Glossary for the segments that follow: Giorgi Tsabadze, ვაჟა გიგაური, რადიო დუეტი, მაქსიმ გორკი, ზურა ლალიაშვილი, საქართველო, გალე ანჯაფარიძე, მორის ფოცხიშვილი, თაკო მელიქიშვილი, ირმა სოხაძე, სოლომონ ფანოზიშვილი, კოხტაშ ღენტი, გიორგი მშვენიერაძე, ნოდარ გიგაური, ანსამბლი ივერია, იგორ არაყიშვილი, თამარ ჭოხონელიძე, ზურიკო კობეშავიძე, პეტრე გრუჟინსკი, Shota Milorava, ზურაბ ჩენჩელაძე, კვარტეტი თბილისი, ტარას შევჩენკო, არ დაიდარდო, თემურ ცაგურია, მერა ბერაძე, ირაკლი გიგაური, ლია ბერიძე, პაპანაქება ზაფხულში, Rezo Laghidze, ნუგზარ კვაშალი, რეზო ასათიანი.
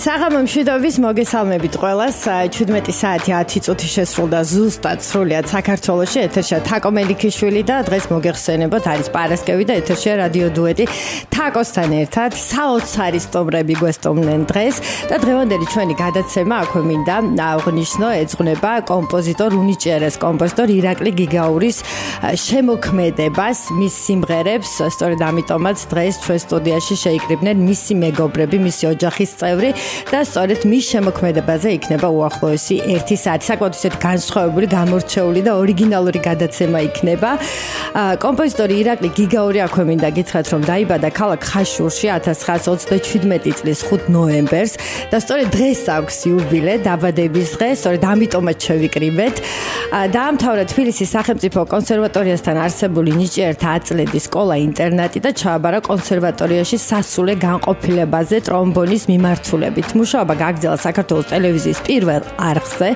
საღამო მშვიდობის მოგესალმებით ყველას 17 საათი 10 წუთი შესრულდა ზუსტად სრულიად საქართველოში ეთერშია თაკო მელიქიშვილი და დღეს მოგეხსენებათ არის პარასკევი და ეთერშია რადიო დუეტი თაკოსთან ერთად საოცარი სტუმრები გვესტუმრნენ დღეს და დღევანდელი ჩვენი გადაცემა აქვე მინდა აღვნიშნო ეძღვნება კომპოზიტორ უნიჭიერეს კომპოზიტორ ირაკლი გიგაურის შემოქმედებას მის სიმღერებს სწორედ ამიტომაც დღეს ჩვენ სტუდიაში შეიკრიბნენ მისი მეგობრები მისი ოჯახის წევრები და სწორედ მის შემოქმედებაზე იქნება უახლოესი 1 საათი. საკმაოდ ისეთ განსხვავებული, გამორჩეული და ორიგინალური გადაცემა იქნება. კომპოზიტორი ირაკლი გიგაური აქვე მინდა გითხრათ, რომ დაიბადა ქალაქ ხაშურში 1937 წლის 5 ნოემბერს და სწორედ დღეს აქვს იუბილე, დაბადების დღე, სწორედ ამიტომაც შევიკრიბეთ. დაამთავრა თბილისის სახელმწიფო კონსერვატორიასთან არსებული ნიჭიერთა აწლედის სკოლა-ინტერნატი და ჩააბარა კონსერვატორიაში სასულე განყოფილებაზე ტრომბონის მიმართულებით. მუშაობა გააგრძელა საქართველოს ტელევიზიის პირველ არხზე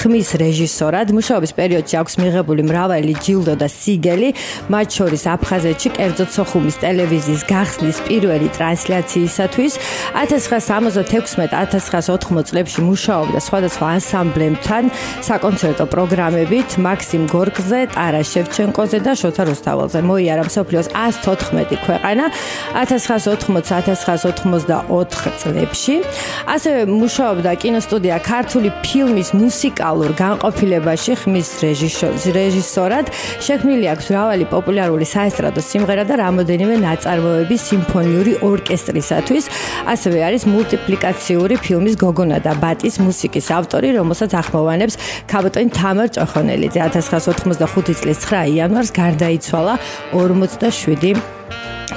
ხმის რეჟისორად. მუშაობის პერიოდში აქვს მიღებული მრავალი ჯილდო და სიგელი, მათ შორის აფხაზეთში კერძო სოხუმის ტელევიზიის გახსნის პირველი ტრანსლაციისათვის 1976-1980 წლებში მუშაობდა სხვადასხვა ანსამბლებთან, საკონცერტო პროგრამებით მაქსიმ გორკზე, ტარას შევჩენკოზე და შოთა რუსთაველზე. მოიარა მსოფლიოს 114 ქვეყანა 1980-1984 წლებში. ასევე მუშაობდა კინოსტუდია ქართული ფილმის მუსიკალურ განყოფილებაში ხმის რეჟისორად. შექმნილი აქვს მრავალი პოპულარული საესტრადო სიმღერა და რამოდენიმე ნაწარმოები სიმფონიური ორკესტრისათვის. ასევე არის მულტიპლიკაციური ფილმის გოგონა და ბატის მუსიკის ავტორი, რომელსაც ახმოვანებს ქაბატონი თამარ ჭოხონელიძე. 1985 წლის 9 იანვარს გარდაიცვალა 47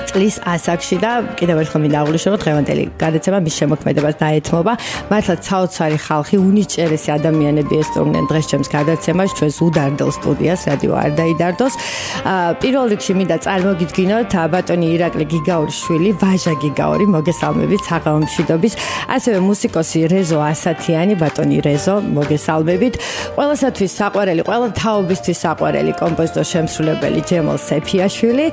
წლის ასაკში და კიდევ ერთხელ მინდა აღვნიშნო, რომ დღევანდელი გადაცემა მის შემოქმედებას დაეთმობა. მართლაც საოცარი ხალხი, უნიჭიერესი ადამიანები ესტუმრნენ დღეს ჩემს გადაცემას, ჩვენს უდარდელ სტუდიას, რადიო არ დაიდარდოს. პირველ რიგში მინდა წარმოგიდგინოთ ბატონი ირაკლი გიგაურის შვილი, ვაჟა გიგაური, მოგესალმებით, საღამო მშვიდობის. ასევე მუსიკოსი რეზო ასათიანი, ბატონი რეზო, მოგესალმებით. ყველასათვის საყვარელი, ყველა თაობისთვის საყვარელი კომპოზიტორ შემსრულებელი ჯემალ სეფიაშვილი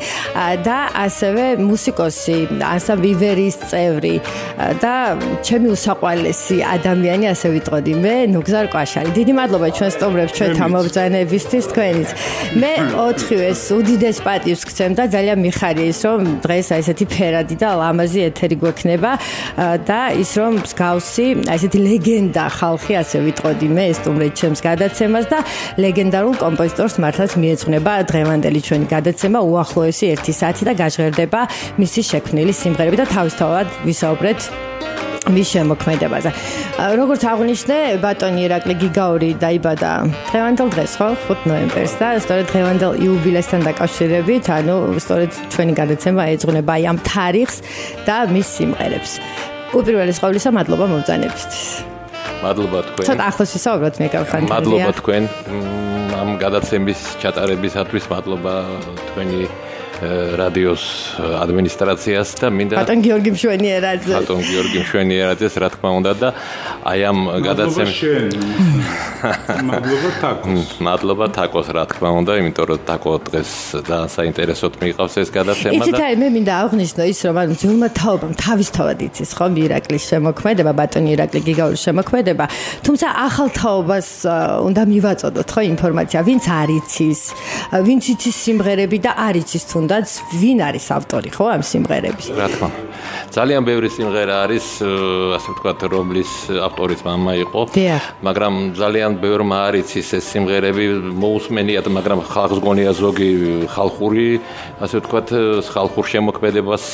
და ასევე მუსიკოსი, ანსამბლერის წევრი და ჩემი უსაყვარლესი ადამიანი, ასე ვიტყოდი მე, ნუგზარ კვაშალი. დიდი მადლობა ჩვენს სტუმრებს, ჩვენთა მობრძანებისთვის, თქვენიც. მე 4-ს უდიდეს პატივს გცემ და ძალიან მიხარია ის, რომ დღეს აი ესეთი ფერადი და ლამაზი ეთერი გვექნება და ის რომ მსგავსი, აი ესეთი ლეგენდა ხალხი, ასე ვიტყოდი მე, სტუმრებს ჩემს გადაცემას და ლეგენდარულ კომპოზიტორს მართლაც მიეძღვნება დღევანდელი ჩვენი გადაცემა უახლოესი 1 საათი და გაჟღერდება მისი შექმნილი სიმღერები და თავისთავად ვისაუბრეთ მის შემოქმედებაზე. როგორც აღვნიშნე, ბატონი ირაკლი გიგაური დაიბადა დღევანდელ დღეს, 5 ნოემბერს და სწორედ დღევანდელ იუბილესთან დაკავშირებით, ანუ სწორედ ჩვენი გადაცემა ეძღვნება აი ამ თარიღს და მის სიმღერებს. უპირველეს ყოვლისა, მადლობა მობრძანებისთვის. მადლობა თქვენ. ცოტა ახლოს ვისაუბროთ მიკროფონთან. მადლობა თქვენ. ამ გადაცემის ჩატარებისათვის მადლობა თქვენი რადიოს ადმინისტრაციას და მინდა ბატონ გიორგი მშვენიერაძეს რა თქმა უნდა და აი ამ გადაცემაში მადლობა თაკოს რა თქმა უნდა, იმიტომ რომ თაკო დღეს ძალიან საინტერესოდ მიიყავს ეს გადაცემა და იცით, მე მინდა აღვნიშნო ის, რომ ანუ ძველმა თაობამ თავისთავად იცის ხო ირაკლის შემოქმედება, ბატონ ირაკლი გიგაურის შემოქმედება, თუმცა ახალ თაობას უნდა მივაწოდოთ ხო ინფორმაცია, ვინც არ იცის, ვინც იცის სიმღერები და არ იცის თუნდაც ვინ არის ავტორი ხო ამ სიმღერების? რა თქმა უნდა. ძალიან ბევრი სიმღერა არის, ასე ვთქვათ, რომლის ავტორიც მამა იყო, მაგრამ ძალიან ბევრმა არ იცის ეს სიმღერები, მოусმენიათ, მაგრამ ხალხს გონია ზოგი ხალხური, ასე ვთქვათ, ხალხურ შემოქმედებას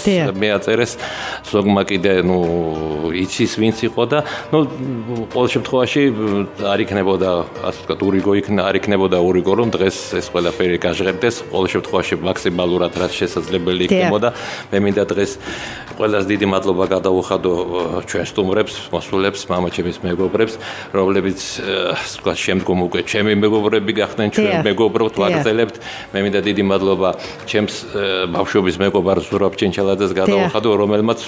მეაწერეს, ზოგმა კიდე, ნუ, იცის ვინც იყო და, ნუ, ყოველ შემთხვევაში არ იქნებოდა, ასე ვთქვათ, არ იქნებოდა ურიგო, რომ დღეს ეს ყველაფერი გაჟღერდეს, ყოველ შემთხვევაში მაქსიმალურად რაც შესაძლებელი იქნებოდა. მე მინდა დღეს ყველას დიდი მადლობა გადავუხადო ჩვენს სტუმრებს, მოსულებს, მამაჩემის მეგობრებს, რომლებიც შემდგომ უკვე ჩემი მეგობრები გახდნენ, ჩვენ მეგობრობთ, ვაგრძელებთ. მე მინდა დიდი მადლობა ჩემს ბავშვობის მეგობარ ზურაბ ჩენჩელაძეს გადავუხადო, რომელმაც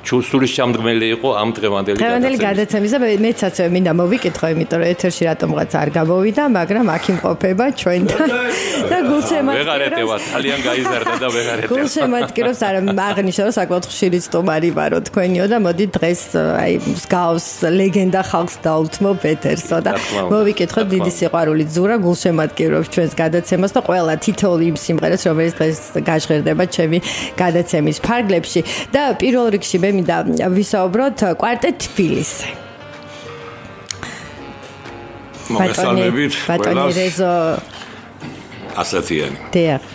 სული შემდგმელი იყო ამ დღევანდელი გადაცემისა. მეც ასევე მინდა მოვიკითხო, იმიტომ რომ ეთერში რატომღაც არ გამოვიდა, მაგრამ აქ იმყოფება ჩვენთან და გულშემატკივრებს. ვეღარ ეტევა, ძალიან გაიზარდა და ვეღარ ეტევა. გულშემატკივრებს არ აღნიშნავს, საკმაოდ ხშირიც თომარი ვარო თქვენიო და მოდი დღეს აი მსგავს ლეგენდა ხალხს დაუთმო პეტერსო და მოვიკითხოთ დიდი სიყვარულით ზურა გულშემატკივრებს ჩვენს გადაცემას და ყველა თითოეულ იმ სიმღერას რომელიც დღეს გაჟღერდება ჩემი გადაცემის ფარგლებში და პირველ რიგში მე მინდა ვისაუბროთ კვარტეტ თბილისზე მოგესალმებით ბატონი რეზო ასათიანი დიახ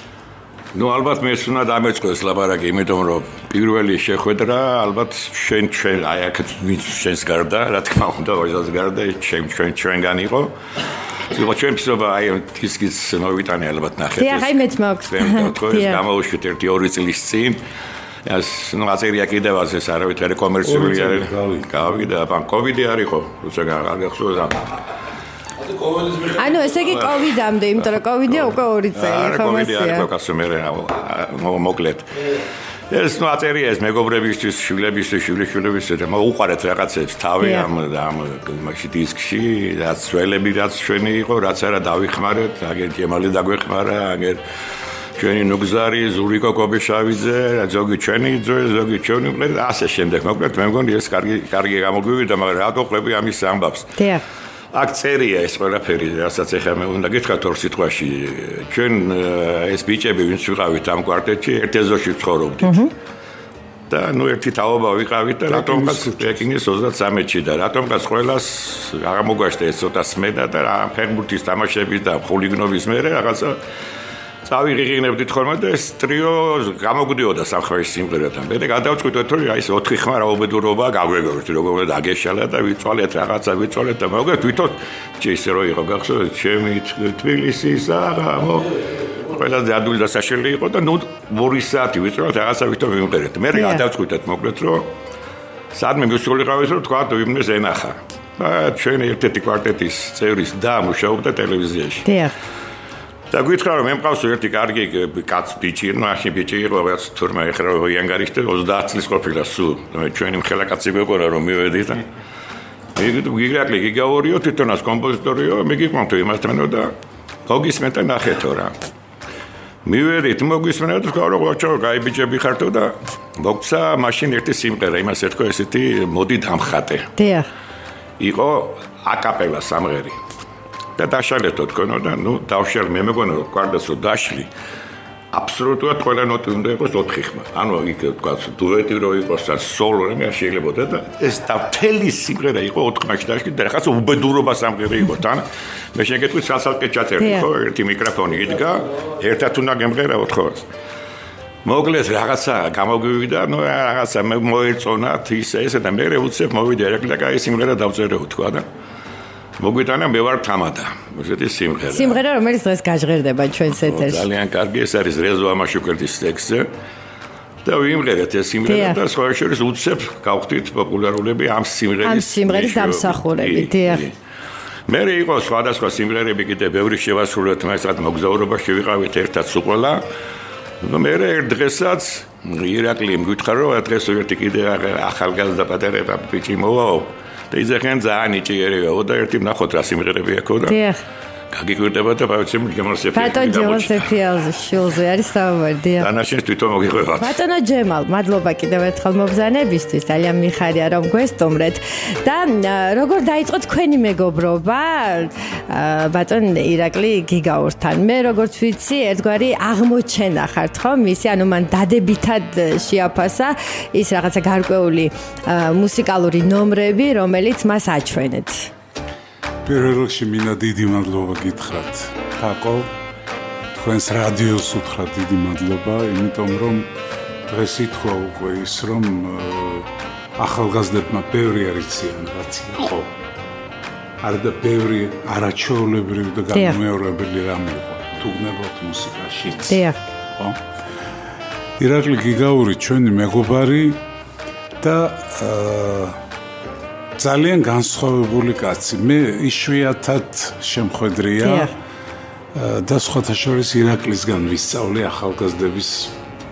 ну ალბათ მე ეს უნდა დამეწყოს ლაპარაკი იმიტომ რომ პირველი შეხვედრა ალბათ შენ აი აქ შენს გარდა რა თქმა უნდა ვაჟას გარდა შენგან იყო იყო ჩემსობა აი ისიც მოვიტანე ალბათ ნახეთ დიახ აი მეც მაქვს ეს გამოუშვით 1-2 წლის წინ ეს ну აწერია კიდევ ასე არავითარი კომერციული არ გავიდა ან კოვიდი არ იყო როცა გახსოვდა ანუ ესე იგი კოვიდამდე, იმიტომ რომ კოვიდია უკვე 2 წელი ხო მასია. არა, კოვიდია მოკლედ. ეს ნუ აწერია ეს მეგობრებისთვის, შვილებისთვის, შვილიშვილებისთვის და უყარეთ რაღაცებს თავი ამ მაგში დისკში, რაც ველები, რაც ჩვენი იყო, რაც არა დავიხმარეთ, აგერ ჯემალი დაგვეხმარა, აგერ ჩვენი ნუგზარი ზურიკო კობეშავიძე, ზოგი ჩვენი ძე, ზოგი ჩვენი მკლეთ, ასე შემდეგ მოკლედ მე მგონი ეს კარგი გამოგვივიდა, მაგრამ რატო ყლები ამის ამბავს. დიახ. აქ წერია ეს ყველაფერი, რასაც ეხა მე უნდა გითხრათ ორ სიტყვაში. ჩვენ ეს ბიჭები ვინც ვიყავით ამ კვარტეტში, ერთ ეზოში ცხოვრობდით. და ნუ ერთი თაობა ვიყავით და რატომღაც პეკინის 33-ში და რატომღაც ყველას აღარ მოგვაშთა ეს ცოტა სმენა და ფეხბურთის თამაშების და ხულიგნობის მერე რაღაცა წავიღიღინებდით ხოლმე და ეს ტრიო გამოგვდიოდა სამხმერის სიმღერათან. მე გადავწყვიტეთ რომ აი ეს 4 ხმა რაობედურობა გაგვეგებთ, როგორ უნდა დაგეშალა და ვიწვალეთ რაღაცა, ვიწვალეთ და მოგეთ თვითონ ისე რო იყო გახსოვთ ჩემი თბილისის საღამო. ყველა დადული დასაშელი იყო და ნუ 2 საათი ვიწვალეთ რაღაცა ვიტო ვიმღერეთ. მე გადავწყვიტეთ მოკლედ რომ სადმე მისულიყავით რომ თქვა ვიმღერს ენახა. და ჩვენ ერთ-ერთი კვარტეტის წევრის და მუშაობდა ტელევიზიაში. დიახ. და გითხრა რომ მე მყავს ერთი კარგი კაც ბიჭი, ნახე ბიჭი იყო რაღაც თურმე ხრა იანვარში 30 წლის ყოფილა სულ. ჩვენი მხელა კაცი გვეყორა რომ მივედი და ირაკლი გიგაურიო თვითონაც კომპოზიტორიო, მიგიყვანთ იმასთან და მოგისმენთ და ნახეთო რა. მივედით, მოგისმენთ და ვთქვა რომ ოჩო გაიბიჭები ხართო და მოგცა მაშინ ერთი სიმღერა, იმას ეთქვა ესეთი მოდი დამხატე. დიახ. იყო აკაპელა სამღერი. და დაშალეთო თქვენო და ნუ დავშალ მე მეგონა რომ კვარტეტსო დაშლი აბსოლუტურად ყველა ნოტი უნდა იყოს 4 ხმა ანუ იქ თქვა დუეტი რო იყოს ან სოლო რა მე შეიძლება და ეს თელი სიმღერა იყო 4 ხმაში დაშლი და რაღაცა უბედურობა სამღერა იყო თან მე შეგეთქვით სასალკე ჩაწერდი ხო ერთი მიკროფონი იდგა ერთად უნდა გემღერა 4-ს მოკლედ რაღაცა გამოგვივიდა ნუ რაღაცა მე მოერწონათ ისე და მე უცებ მოვიდა ირაკლი და კაი სიმღერა დავწერეო თქვა და მოგვიტანა მე ვარ თამადა. ესეთი სიმღერა. სიმღერა რომელიც დღეს გაჟღერდება ჩვენს ეთერში. ძალიან კარგი ეს არის რეზო ამაშუკერტის ტექსტზე. და ვიმღერეთ ეს სიმღერა და სხვა შორის უცებ გავხდით პოპულარულები ამ სიმღერის. ამ სიმღერის დამსახურები. დიახ. მე იყო სხვადასხვა სიმღერები კიდე ბევრი შევასრულეთ, მასაც მოგზაურობაში ვიყავით ერთად უყველა. მე ერთ დღესაც ირაკლი მგვითხრა რომ დღეს ერთი კიდე ახალგაზრდა პატარა ბიჭი მოვაო. და იძახიან ძალიან იჭიერებაო და ერთი ნახოთ რა სიმღერები აქო და დიახ გაგიკვირდება და ბავშვი ჯემალზე ბატონო ჯემალზე შულზე არის საუბარი დიახ დანაშენ თვითონ მოგიყვებათ ბატონო ჯემალ მადლობა კიდევ ერთხელ მობზანებისთვის ძალიან მიხარია რომ გვესტუმრეთ და როგორ დაიწყო თქვენი მეგობრობა ბატონ ირაკლი გიგაურთან მე როგორც ვიცი ერთგვარი აღმოჩენა ხართ ხო მისი ანუ მან დადებითად შეაფასა ის რაღაცა გარკვეული მუსიკალური ნომრები რომელიც მას აჩვენეთ პირველ რიგში მინდა დიდი მადლობა გითხრათ თაკო თქვენს რადიოს უთხრათ დიდი მადლობა იმიტომ რომ დღეს ითქვა უკვე ის რომ ახალგაზრდებმა ბევრი არ იციან რაც იყო არა და ბევრი არაჩვეულებრივი და განმეორებელი რამე იყო თუნდაც მუსიკაშიც დიახ ხო ირაკლი გიგაური ჩვენი მეგობარი და ძალიან განსხვავებული კაცი. მე იშვიათად შემხედრია და სხვათა შორის ირაკლისგან ვისწავლე ახალგაზრდების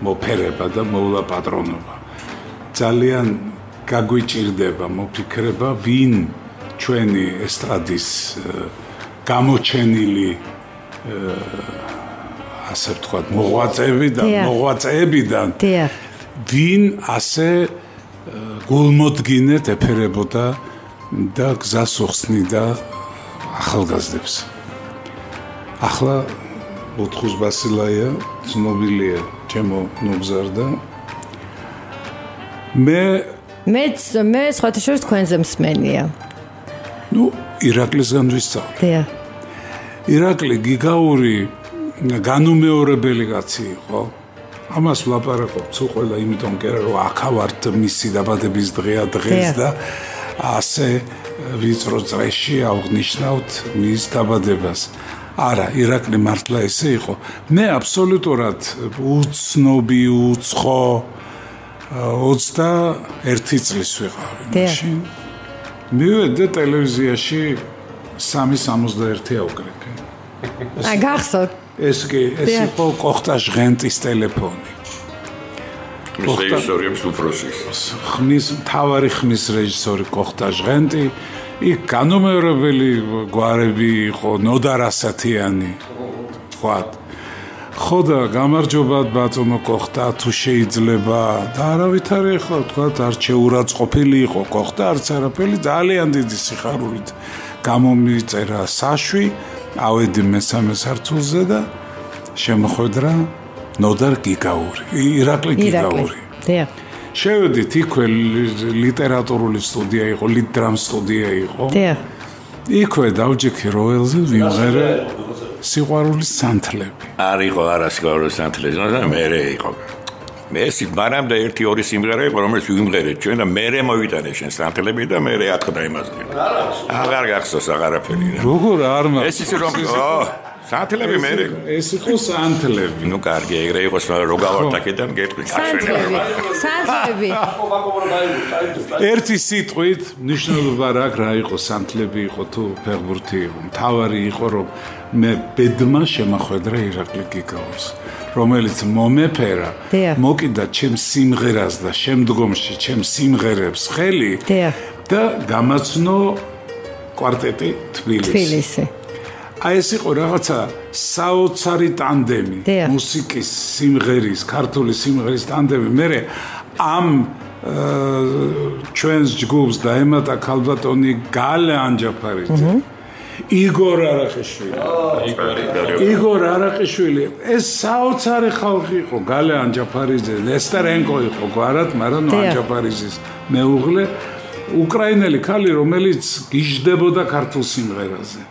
მოფერება და მოვლა-პატრონება. ძალიან გაგვიჭირდება მოფიქრება, ვინ ჩვენი ესტრადის გამოჩენილი ასე ვთქვათ, მოღვაწეებიდან ვინ ასე გულმოდგინედ ეფერებოდა და გზას უხსნიდა ახალგაზრდებს. ახლა ოთხუს ბასილაია ცნობილია ჩემო ნუბზარდა. მე სხვათაშორის თქვენზე მსმენია. ნუ ირაკლისგან ვისწავლე. ირაკლი გიგაური განუმეორებელი კაცი იყო. ამას ვლაპარაკობ თუ ყველა იმიტომ კერა რომ აქავართ მისი დაბადების დღეა დღეს და ასე ვიწრო წრეში აღნიშნავთ მის დაბადებას. არა, ირაკლი მართლა ესე იყო. მე აბსოლუტურად უცნობი, უცხო 21 წლის ვიყავი. მაშინ მივედე ტელევიზიაში 3:61 ავკრექე. გახსოვთ? ეს კი ეს იყო კოხტაშ ღენტის ტელეფონი. რეჟისორებს უფროსის. თავარი ხმის რეჟისორი კოხტაშ ღენტი. იქ განუმეორებელი გვარები იყო ნოდარასათიანი. ხო და გამარჯობათ ბატონო კოხტა თუ შეიძლება და არავითარი ხო თქვა არც შეურაცხყოფილი იყო კოხტა არც არაფერი ძალიან დიდი სიხარულით გამომიწერა საშვი ავედი მესამე სართულზე და შემოხვედრა ნოდარ გიგაური, ირაკლი გიგაური. შევედით იქვე ლიტერატურული სტუდია იყო, ლიტდრამის სტუდია იყო. იქვე დავჯექი როელზე ვიმღერე სიყვარულის სანთლები. არ იყო არა სიყვარულის სანთლები, მაგრამ მერე იყო. ეს მანამდე 1-2 სიმღერა იყო, რომელიც ვიმღერეთ ჩვენ და მერე მოვიტანე შენ სანთლები და მერე ათქდა იმაზე. აღარ გახსოვს აღარაფერი რა. როგორ არ მაქვს? ეს ის რომ სანთლები მერე. ეს იყო სანთლები. ნუ კარგი, ეგრე იყოს, რომ გავარტაკედან გეტყვი. სანთლები. ერთი სიტყვით მნიშვნელობა რა რა იყო სანთლები იყო თუ ფეხბურთი იყო. მთავარი იყო რომ მე ბედმა შემახვედრა ირაკლი გიგაურს, რომელიც მომეფერა, მოკიდა ჩემს სიმღერას და შემდგომში ჩემს სიმღერებს ხელი და გამაცნო კვარტეტი თბილისი. აი ეს იყო რაღაცა საოცარი ტანდემი, მუსიკის, სიმღერის, ქართული სიმღერის ტანდემი. მერე ამ ჩვენს ჯგუფს დაემატა ქალბატონი გალე ანჯაფარიძე, იგორ არაყიშვილი. ეს საოცარი ხალხი იყო, გალე ანჯაფარიძე, ესტერენკო იყო გვარად, მაგრამ ანჯაფარიძის მეუღლე, უკრაინელი ქალი, რომელიც გიჟდებოდა ქართულ სიმღერაზე.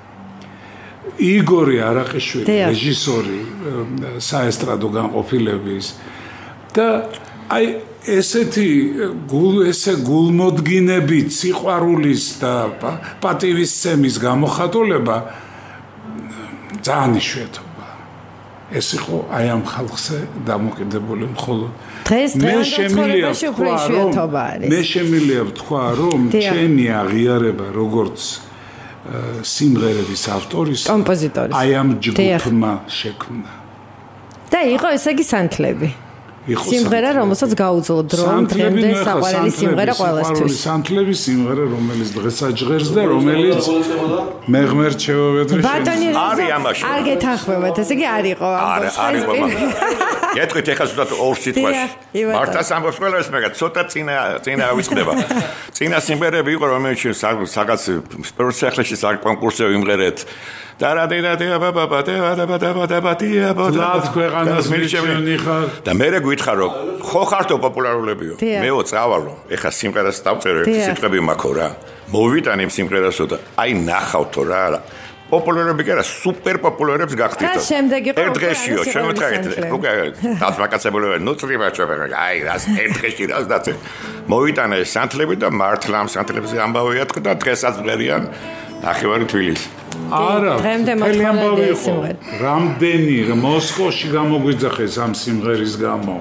იგორი არაყიშვილი რეჟისორი საესტრადო განყოფილების და აი ესეთი გულმოდგინებით სიყვარულის და პატივისცემის გამოხატულება ძალიან იშვიათობა. ეს იყო აი ამ ხალხზე დამოკიდებული მხოლოდ მე შემიძლია ვთქვა რომ ჩემი აღიარება როგორც სიმღერების ავტორის აი ამ ჯგუფმა შექმნა. და იყო ესე იგი სანთლები. სიმღერა რომელსაც გაუძლო დროამ დღემდე საყვარელი სიმღერა ყველასთვის. სანთლები სიმღერა რომელიც დღეს აჟღერს და რომელიც მე ღმერთ შევევედრე შენ. არის ამაში. არ გეთანხმებათ, ესე იგი არ იყო. არა. გეტყვით ეხლა ზუსტად 2 სიტყვაში. მარტას ამბობს ყველას მეგა ცოტა წინა ავიწყდება. წინა სიმღერები იყო რომელიც საგაც პროცესში საკონკურსზე ვიმღერეთ. და მე გვითხრა რომ ხო ხართო პოპულარულებიო მეო წავალო ეხა სიმღერას დავწერე ერთი სიტყვები მაქო რა მოვიტანე სიმღერასო და აი ნახავთო რა პოპულარები კი არა სუპერ პოპულარებს გახდით ერთ დღეშიო შემოთხრეთ უკვე დაწაკაცებული ნუტრივა ჩაბა აი რას ერთ დღეში რას დაწე მოვიტანე სანთლები და მართლა ამ სანთლებზე ამბავი ატყდა და დღესაც მერიან ახევარი თბილისი არა, თელი ამბავი იყო, რამდენი მოსკოვში გამოგვიძახეს ამ სიმღერის გამო,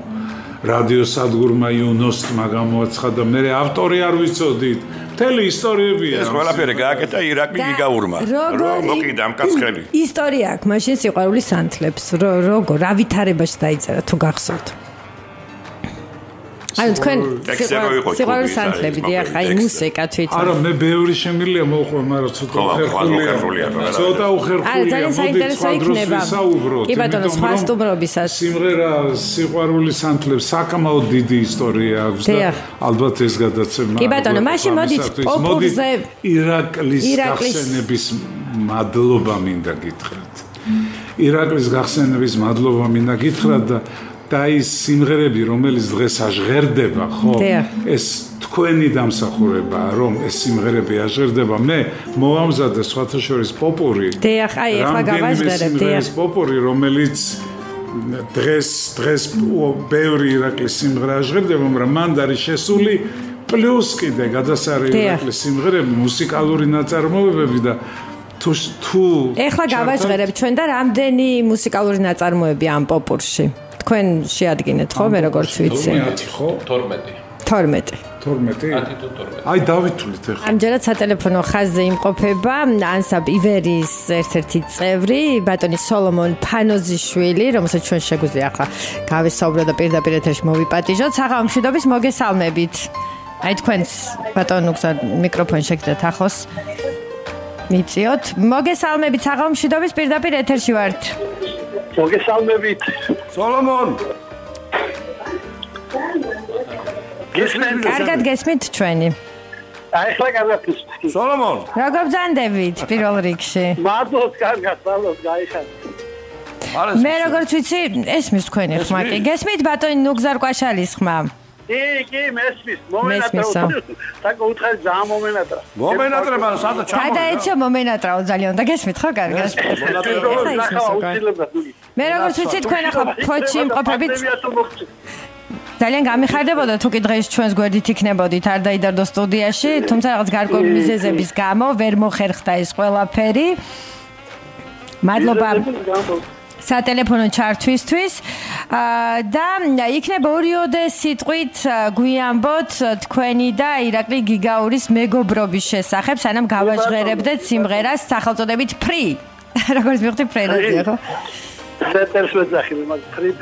რადიოსადგურმა იუნოსტმა გამოაცხადა, მე ავტორი არ ვიცოდით, მთელი ისტორიებია. ეს ყველაფერი გააკეთა ირაკლი გიგაურმა, რომ მოკიდა ამ კაცს ხელი. ისტორია აქვს მაშინ სიყვარულის სანთლებს, როგორ, რა ვითარებაში დაიწერა თუ გახსოვთ? I don't და ის სიმღერები რომელიც დღეს აღერდება ხო ეს თქვენი დამსახურება რომ ეს სიმღერები აღერდება მე მოვამზადე სხვათაშორის პოპური დიახ აი ახლა გავაჟღერებ დიახ პოპური რომელიც დღეს ბევრი ირაკლის სიმღერა აღერდება მაგრამ მან არის შესული პლუს კიდე გადასარი ირაკლის სიმღერები მუსიკალური ნაწარმოებები და თუ ახლა გავაჟღერებ ჩვენ და რამდენი მუსიკალური ნაწარმოები ამ პოპურში თქვენ შეადგინეთ ხო მე როგორც ვიცი 12 აი დავითვლით ახლა ამჯერად სატელეფონო ხაზზე იმყოფება ანსამბლ ივერის ერთ-ერთი წევრი ბატონი სოლომონ ფანოზიშვილი რომელსაც ჩვენ შეგვიძლია ახლა გავესაუბრო და პირდაპირ ეთერში მოვიპატიჟოთ ახლა მშვიდობის მოგესალმებით აი თქვენს ბატონ უგზავთ მიკროფონს შეგდეთ ახლოს მიწიოთ მოგესალმებით ახლა მშვიდობის პირდაპირ ეთერში ვართ მოგესალმებით სოლომონ გესმით კარგად გესმით ჩვენი აი ახლა კარგად გესმით სოლომონ როგორ გძანდებით პირველ რიგში მადლობთ კარგად მადლობთ გაიხარით მე როგორც ვიცი ესმის თქვენი ხმა კი გესმით ბატონი ნუგზარკვაშალის ხმა კი მესმის მომენატრაო თაკო უთხარ ძალიან მომენატრა მომენატრება სადა ჩამო გადაეცო მომენატრაო ძალიან და გესმით ხო კარგად მე როგორც ვიცი თქვენ ახლა ფოთში იმყოფებით ძალიან გამიხარდებოდა თუ კი დღეს ჩვენს გვერდით იქნებოდით არ დაიდარდო სტუდიაში თუმცა რაღაც გარკვეული მიზეზების გამო ვერ მოხერხდა ეს ყველაფერი მადლობა სატელეფონო ჩართვისთვის და იქნება ორიოდე სიტყვით გვიამბოთ თქვენი და ირაკლი გიგაურის მეგობრობის შესახებ სანამ გავაჟღერებდეთ სიმღერას სახელწოდებით ფრი როგორც მივხვდი ფრენაზია ხო სეტერს ვეძახი მაგრამ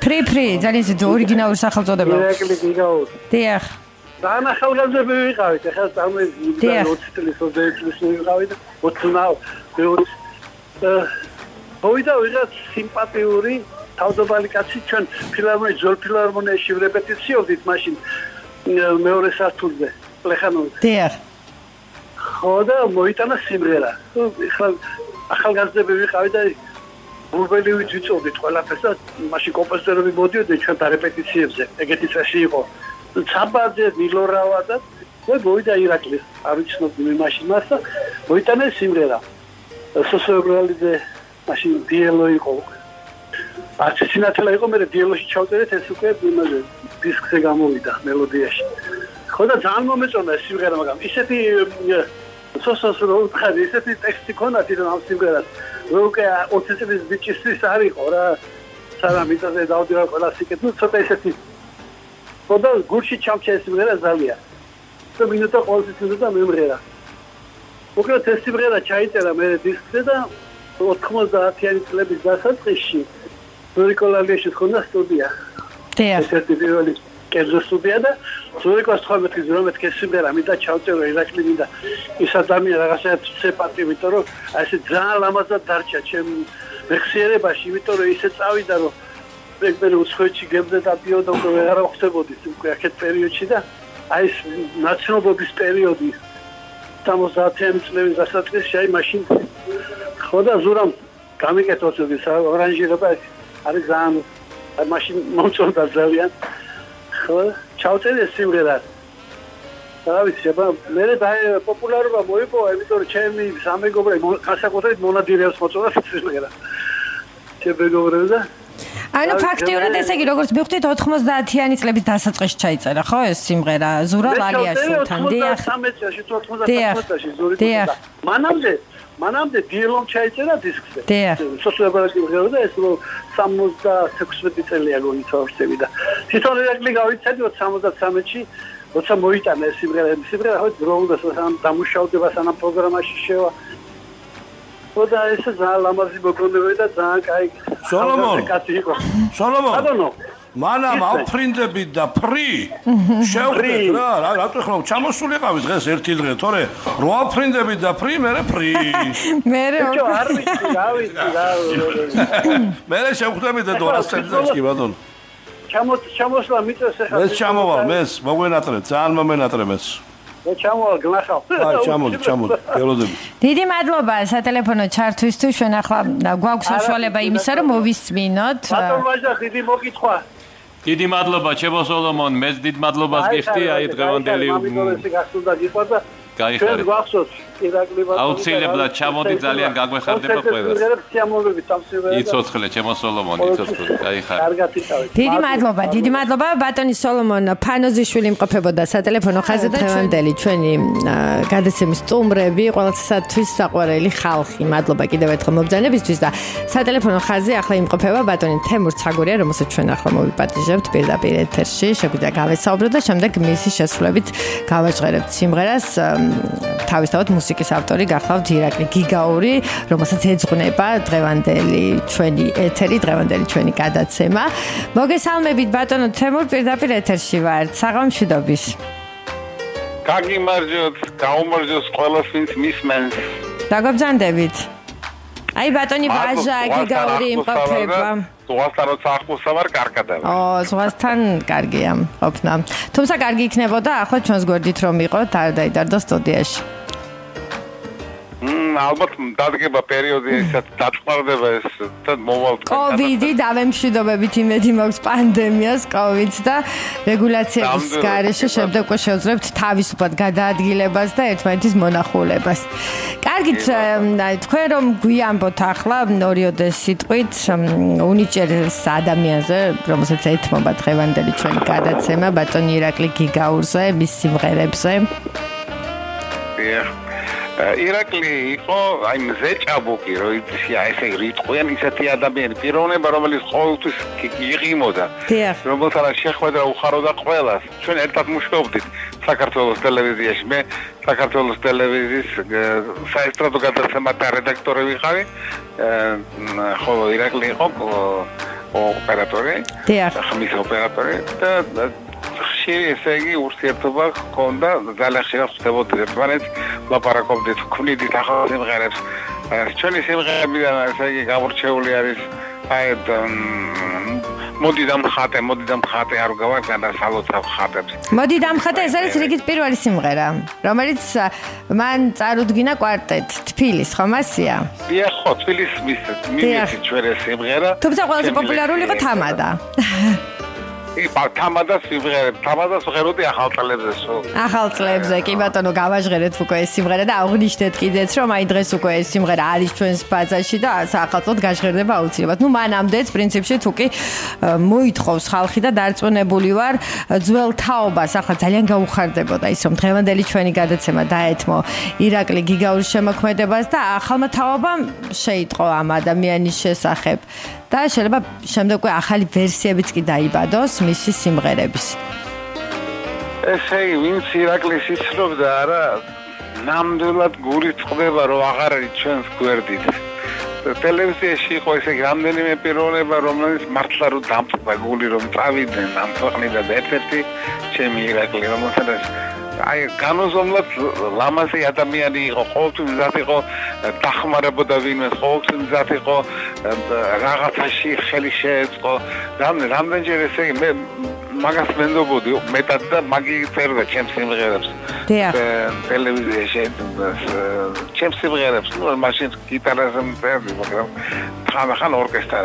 ფრი ძალიან ძველი ორიგინალური სახელწოდება ირაკლი გიგაური დიახ დანახავლებები ვიყავით ახლა წარმოიდგინე 20 წლის 21 წლის ვიყავით 29 მოიდა ვიღაც სიმპათიური თავდაბალი კაცი ჩვენ ფილარმონიაში ზოლფილარმონიაში რეპეტიციობდით მაშინ მეორე სართულზე ლეხანოვზე დიახ ხო და მოიტანა სიმღერა ახლა ახალგაზრდები ვიყავით და გურბელი ვიწვიწოდით ყველაფერს და მაშინ კომპოზიტორები მოდიოდნენ ჩვენ რეპეტიციებზე ეგეთი წესი იყო ცაბაძე მილორავა და მოიდა ირაკლი არ ვიცნობდი მაშინ მას და მოიტანა სიმღერა სოსობრალიძე მაშინ დიელო იყო. ასიცინათელა იყო, მე დიელოში ჩავწერეთ, ეს უკვე იმაზე დისკზე გამოვიდა მელოდიაში. ხო და ძალიან მომეწონა ეს სიმღერა, მაგრამ ისეთი სოსოსრო ხარ, ისეთი ტექსტი ქონდა თვითონ ამ სიმღერას. მე უკვე 20 წლის ბიჭისთვის არ იყო რა. სანამ მიწაზე დავდივარ კლასიკეთ, ну ცოტა ისეთი. ხო და გურში ჩამჩა ეს სიმღერა ძალიან. და მინუტა ყოველთვის და მემღერა. უკვე ეს სიმღერა ჩაიწერა მე დისკზე და 90-იანი წლების დასაწყისში რიკოლალეში ხონდა სტუდია. ეს ერთდროული კერძო სტუდია და ზურიკოს 19-ე სიმღერა მითხრა ჩავწერე ირაკლი მინდა ის ადამიანი რაღაცაა ცეპატი იმიტომ რომ ასე ძალიან ლამაზად დარჩა ჩემ მეხსიერებაში იმიტომ რომ ისე წავიდა რომ მე უცხოეთში გემზე დადიოდა უკვე ვეღარ ხდებოდით უკვე აქეთ პერიოდში და აი ეს ნაცნობობის პერიოდი 70-იანი წლების დასაწყისში აი მაშინ ხო და ზურამ გამიკეთოთ ეს ორანჟირება არის ძალიან მაშინ მომწონდა ძალიან ხო ჩავწერე სიმღერა რა ვიცი აბა მე და პოპულარობა მოიპოვა იმიტომ რომ ჩემი სამეგობრები გასაკუთრებით მონადირეებს მოწონდა სიმღერა ჩემგობრებს და ანუ ფაქტიურად ესე იგი როგორც მივხვდით 90-იანი წლების დასაწყისში ჩაიწერა ხო ეს სიმღერა ზურა ლალიაშვილთან დიახ 93 წელში 97 წელში ზურა მანამდე მანამდე დიელომ ჩაიწერა დისკზე. სოციალისტური გეოდა ეს 76 წელია გონიცავსები და თვითონ ირაკლი გავიცადიო 73-ში, როცა მოიტანა ეს სიმღერა, ხო დროულდა სანამ დამუშავდება, სანამ პროგრამაში შევა. ხოდა ეს ძალიან ლამაზი მოგონებები და ძალიან კაი. სოლომონ. სოლომონ. Manam avprindebit da pri. Shevqdit ra, rato xlo chamosuliqavit dges erti dge, tore ro avprindebit da pri, mere pri. Mere bicho ar vitsi, ravi. Mere shevqdebit da 200 წელიწადში კი ბატონო. Chamosla mitsves xha. Mes chamoval, mes mogenatre, ძალიან momenatre mes. Ჩამოვალ გლახავ. აი ჩამოდი. გელოდებით. დიდი მადლობა სატელეფონო ჩართვისთვის. ჩვენ ახლა გვაქვს საშუალება იმისა, რომ მოვისმინოთ. ბატონ ვაჟა დიდი მოგითხვა. დიდი მადლობა ჩემო სოლომონ, მეც დიდ მადლობას გიხდი აი დღევანდელი. ჩვენ გვახსოვს ირაკლი ბატონი. აუცილებლად ჩამოდი ძალიან გაგვეხარდება ყველას. იცოცხლე ჩემო სოლომონ, იცოცხლე. გაიხარ. დიდი მადლობა ბატონი სოლომონ ფანოზიშვილი იმყოფებოდა სატელეფონო ხაზზე და ჩვენდელი ჩვენი გადაცემის სტუმრები, ყველასათვის საყვარელი ხალხი. მადლობა კიდევ ერთხელ მობრძანებისთვის და სატელეფონო ხაზზე ახლა იმყოფება ბატონი თემურ ცაგურია, რომელსაც ჩვენ ახლა მოვიპატიჟებთ პირდაპირ ეთერში. შეგვიძლია გავესაუბროთ და შემდეგ მისი შესრულებით გავაჟღერებთ სიმღერას. თავისთავად მუსიკის ავტორი გახლავთ ირაკლი გიგაური, რომელსაც ეძღვნება დღევანდელი ჩვენი ეთერი, დღევანდელი ჩვენი გადაცემა. მოგესალმებით ბატონო თემურ, პირდაპირ ეთერში ვარ. საღამშვიდობის. გაგიმარჯოთ, გაუმარჯოს ყველას, ვინც მისმენს. დაგობრძანდებით. აი ბატონი ვაჟა გიგაური იმყოფება. ზღვასთან როცა ახლოსა ვარ, კარგად ვარ. ზღვასთან კარგია, ყოფნა. თუმცა კარგი იქნებოდა, ახლა ჩვენს გვერდით რომ იყოთ, არ დაიდარდა სტუდიაში. ალბათ დადგება პერიოდი, ისაც დაწყვეტდება ეს და მოვალთ. კოვიდი დავემშვიდობებით, იმედი მაქვს პანდემიას, კოვიდს და რეგულაციების გარეშე შემდეგ უკვე შევძლებთ თავისუფლად გადაადგილებას და ერთმანეთის მონახულებას. კარგით, თქვენ რომ გვიამბოთ ახლა ორიოდე სიტყვით უნიჭერ ადამიანზე, რომელსაც ეთმობა დღევანდელი ჩვენი გადაცემა, ბატონ ირაკლი გიგაურზე, მის სიმღერებზე. ირაკლი იყო აი მზეჭაბუკი, რო იცი აი ესე რიტყვიან ისეთი ადამიანი, პიროვნება, რომელიც ყოველთვის იყიმოდა, რომელსაც რა შეხვედრა უხაროდა ყველას. ჩვენ ერთად მუშაობდით საქართველოს ტელევიზიაში. მე საქართველოს ტელევიზიის საესტრადო გადაცემათა რედაქტორი ვიყავი. ხოლო ირაკლი იყო ოპერატორი, ხმის ოპერატორი და ესე იგი ურთიერთობა ჰქონდა, ძალიან ხშირად ხდებოდა ერთმანეთს, ლაპარაკობდით, ვქმნიდით ახალ სიმღერებს. ჩვენი სიმღერებიდან ესე იგი გამორჩეული არის აი მოდი დამხატე, მოდი დამხატე არ გავაკანა სალოცავ ხატებს. მოდი დამხატე, ეს არის რიგით პირველი სიმღერა, რომელიც მან წარუდგინა კვარტეტ თბილისს, ხო მასია? ხო, თბილისს მივეცი ჩვენი სიმღერა. თუმცა ყველაზე პოპულარული იყო თამადა. თამადას ვიღერებ, თამადას ვღეროდი ახალ წლებზე სულ. ახალ წლებზე კი ბატონო, გავაჟღერეთ უკვე ეს სიმღერა და აღვნიშნეთ კიდეც, რომ აი დღეს უკვე ეს სიმღერა არის ჩვენს ბაზაში და საახალწლოდ გაჟღერდება აუცილებლად. ნუ მანამდეც პრინციპში თუკი მოითხოვს ხალხი და დარწმუნებული ვარ ძველ თაობას ახლა ძალიან გაუხარდებოდა ის, რომ დღევანდელი ჩვენი გადაცემა დაეთმო ირაკლი გიგაურის შემოქმედებას და ახალმა თაობამ შეიტყო ამ ადამიანის შესახებ. და შეიძლება შემდეგ უკვე ახალი ვერსიებიც კი დაიბადოს მისი სიმღერების. ესე იგი, ვინც ირაკლის იცნობდა რა, ნამდვილად გულისწყდება, რომ აღარ არის ჩვენს გვერდით. ტელევიზიაში იყო ესე იგი რამდენიმე პიროვნება, რომელიც მართლა რომ დამწყდა გული, რომ წავიდნენ ამ ქვეყნიდან, ერთ-ერთი ჩემი ირაკლი, რომელსაც აი განუზომლად ლამაზი ადამიანი იყო, ყოველთვის მზად იყო დახმარებოდა ვინმეს, ყოველთვის მზად იყო რაღაცაში ხელი შეეწყო. რამდენჯერ ესე იგი მე მაგას მენდობოდი, მეტად და მაგი წერდა ჩემს სიმღერებს. ტელევიზიაში ჩემს სიმღერებს, მაშინ გიტარაზე მწერდი, მაგრამ ხანდახან ორკესტრთან